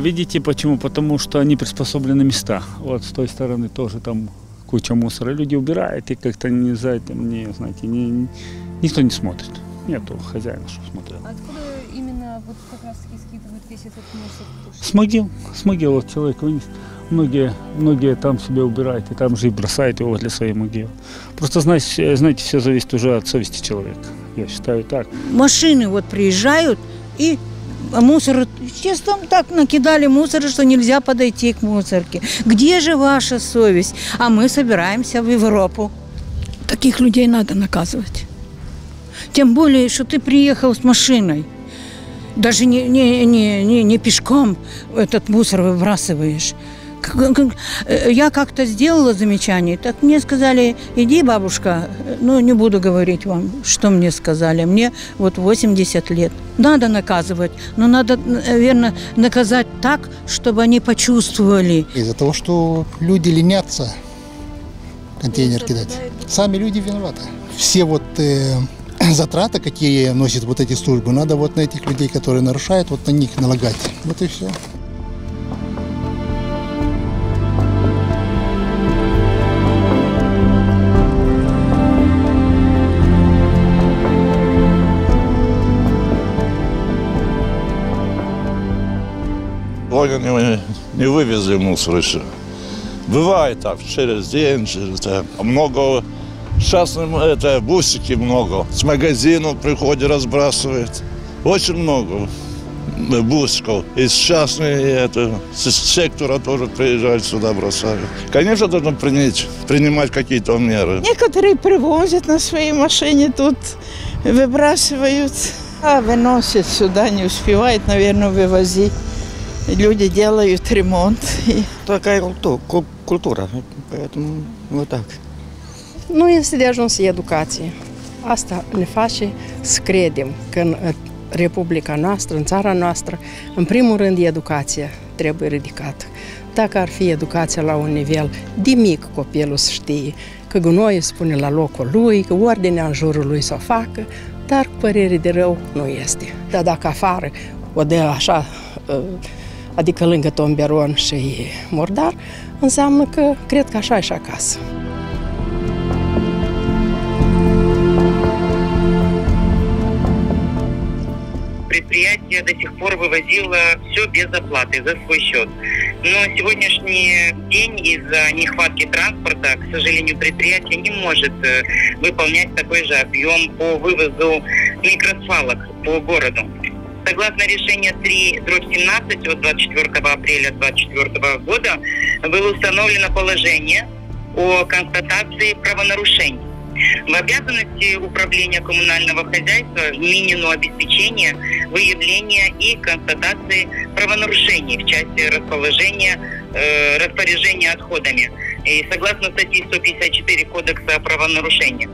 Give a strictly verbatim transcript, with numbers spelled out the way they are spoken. Видите почему? Потому что они приспособлены места. Вот с той стороны тоже там куча мусора. Люди убирают, и как-то не за этим, не, знаете, не, никто не смотрит. Нету хозяина, чтобы смотрел. Откуда именно вот как раз и скидывают весь этот мусор? С могил. С могил вот человек вынес. Многие, многие там себе убирают, и там же и бросают его для своей могилы. Просто, знаете, знаете, все зависит уже от совести человека. Я считаю так. Машины вот приезжают, и мусор, сейчас там так накидали мусора, что нельзя подойти к мусорке. Где же ваша совесть? А мы собираемся в Европу. Таких людей надо наказывать. Тем более, что ты приехал с машиной. Даже не, не, не, не, не пешком этот мусор выбрасываешь. Я как-то сделала замечание, так мне сказали, иди, бабушка, ну не буду говорить вам, что мне сказали, мне вот восемьдесят лет. Надо наказывать, но надо, наверное, наказать так, чтобы они почувствовали. Из-за того, что люди ленятся контейнер кидать, сами люди виноваты. Все вот э, затраты, какие носят вот эти службы, надо вот на этих людей, которые нарушают, вот на них налагать. Вот и все. Не вывезли мусор еще. Бывает так, через день, через это. Много, сейчас это, бусики много. С магазина приходят, разбрасывают. Очень много бусиков. Из частного сектора тоже приезжают сюда, бросают. Конечно, должны принять, принимать какие-то меры. Некоторые привозят на своей машине, тут выбрасывают. А выносят сюда, не успевают, наверное, вывозить. Люди делают ремонт. Такая культура, поэтому вот так. Nu este de ajuns educație. Asta ne face să credem că în Republica noastră, în țara noastră, în primul rând educația trebuie ridicată. Dacă ar fi educația la un nivel de mic, copilul să știe că gunoiul se pune la locul lui, că ordinea în jurul lui să o facă, dar cu părere de rău nu este. Dar dacă afară o dă așa, adică lângă tomberon și murdar, înseamnă că cred că așa e și acasă. Предприятие до сих пор вывозило все без оплаты, за свой счет. Но сегодняшний день из-за нехватки транспорта, к сожалению, предприятие не может выполнять такой же объем по вывозу микросвалок по городу. Согласно решению три дробь семнадцать от двадцать четвёртого апреля две тысячи двадцать четвёртого года было установлено положение о констатации правонарушений. В обязанности управления коммунального хозяйства вменено обеспечение выявления и констатации правонарушений в части расположения, э, распоряжения отходами. И согласно статье сто пятьдесят четыре Кодекса о правонарушениях.